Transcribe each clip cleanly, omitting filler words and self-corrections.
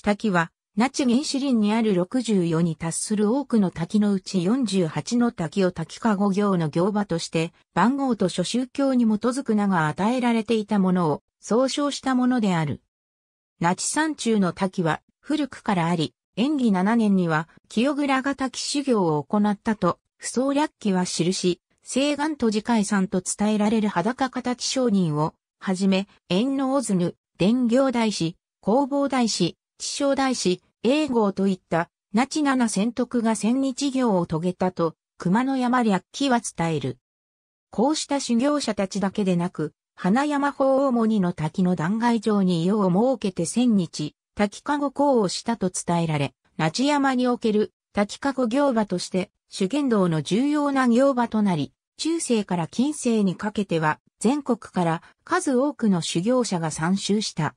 ち滝は、那智原始林にある64に達する多くの滝のうち48の滝を滝籠行の行場として、番号と諸宗教に基づく名が与えられていたものを総称したものである。那智山中の滝は古くからあり、延喜7年には清倉が滝修行を行ったと、扶桑略記は記し、西岸都寺開山と伝えられる裸形上人を、はじめ、円の小津伝行大師、弘法大師、智勝大師、永号といった、那智七千徳が千日行を遂げたと、熊野山略記は伝える。こうした修行者たちだけでなく、花山法大森の滝の断崖上に湯を設けて千日、滝籠行をしたと伝えられ、那智山における滝籠行場として、修験道の重要な行場となり、中世から近世にかけては、全国から数多くの修行者が参集した。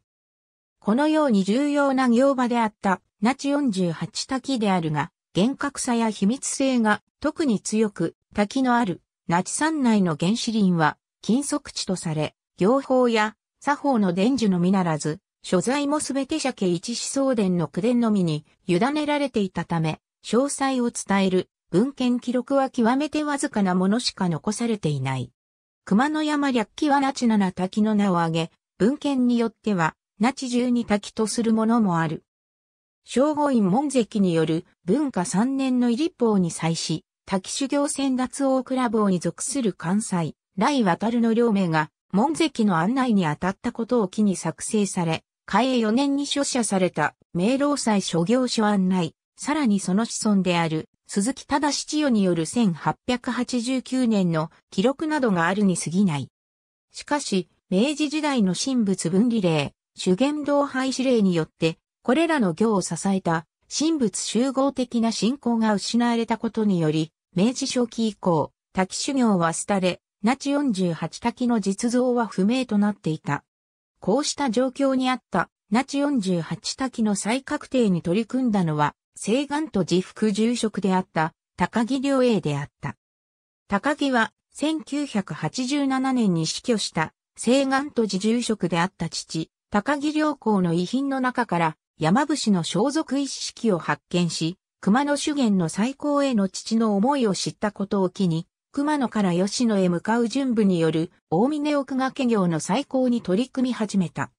このように重要な行場であった、那智48滝であるが、厳格さや秘密性が特に強く、滝のある、那智山内の原始林は、禁足地とされ、行法や作法の伝授のみならず、所在もすべて社家一思想伝の句伝のみに委ねられていたため、詳細を伝える文献記録は極めてわずかなものしか残されていない。熊野山略記は那智七滝の名を挙げ、文献によっては、那智12滝とするものもある。聖護院門跡による文化3年の入法に際し、滝修行先達大倉坊に属する関西、来渡の両名が、門跡の案内に当たったことを機に作成され、嘉永4年に書写された、明老祭諸行書案内、さらにその子孫である、鈴木忠千代による1889年の記録などがあるに過ぎない。しかし、明治時代の神仏分離令、修験道廃止令によって、これらの行を支えた神仏集合的な信仰が失われたことにより、明治初期以降、滝修行は廃れ、那智48滝の実像は不明となっていた。こうした状況にあった、那智48滝の再確定に取り組んだのは、西岸都寺副住職であった高木良英であった。高木は1987年に死去した西岸都寺住職であった父、高木良光の遺品の中から山伏の装束一式を発見し、熊野修験の再興への父の思いを知ったことを機に、熊野から吉野へ向かう準備による大峰奥掛け行の再興に取り組み始めた。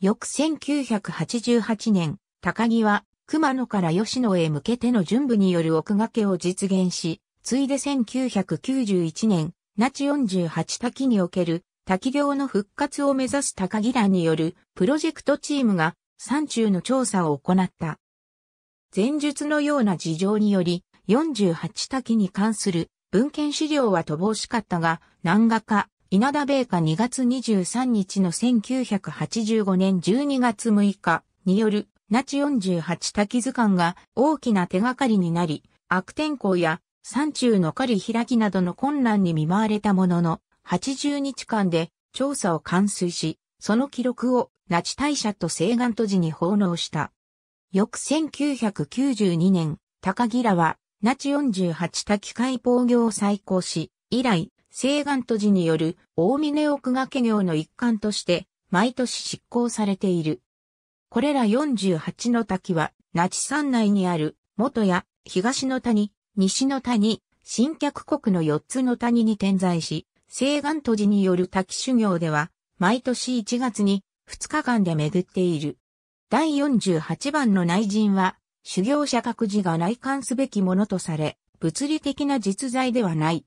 翌1988年、高木は、熊野から吉野へ向けての準備による奥掛けを実現し、ついで1991年、那智48滝における滝行の復活を目指す高木らによるプロジェクトチームが山中の調査を行った。前述のような事情により、48滝に関する文献資料は乏しかったが、南画家、稲田米花2月23日の1985年12月6日による那智48滝図鑑が大きな手がかりになり、悪天候や山中の狩り開きなどの困難に見舞われたものの、80日間で調査を完遂し、その記録を那智大社と西岸都寺に奉納した。翌1992年、高木らは那智48滝開放行を再興し、以来、西岸都寺による大峰奥掛け行の一環として、毎年執行されている。これら48の滝は、那智山内にある、元谷、東の谷、西の谷、新客国の4つの谷に点在し、西岸都寺による滝修行では、毎年1月に2日間で巡っている。第48番の内陣は、修行者各自が内観すべきものとされ、物理的な実在ではない。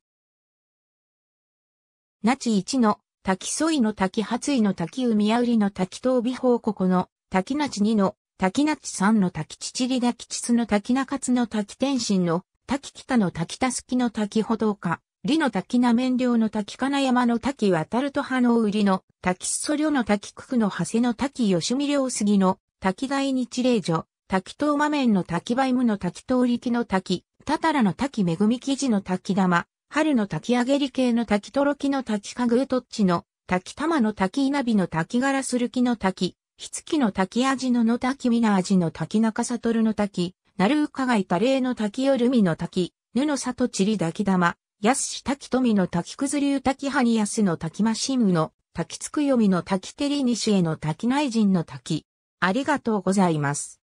那智1の、滝添の滝初井の滝海やうりの滝東美宝国の、滝那智2の、滝那智3の滝父利滝秩の滝中津の滝天神の、滝北の滝たすきの滝歩道家、利の滝な面領の滝金山の滝渡ると葉の売りの、滝裾領の滝九九の長谷の滝吉見領杉の、滝大日霊所、滝東馬面の滝梅無の滝東力の滝、たたらの滝恵み生地の滝玉、春の滝上げり系の滝とろきの滝かぐうとっちの、滝玉の滝稲火の滝ガラスるきの滝、ひつきの滝味のの滝みな味の滝中悟の滝、なるうかがいたれいの滝よるみの滝、ぬの里ちり滝玉、やすし滝富の滝くずりゅう滝はにやすの滝ましむの、滝つくよみの滝てりにしえの滝内陣の滝。ありがとうございます。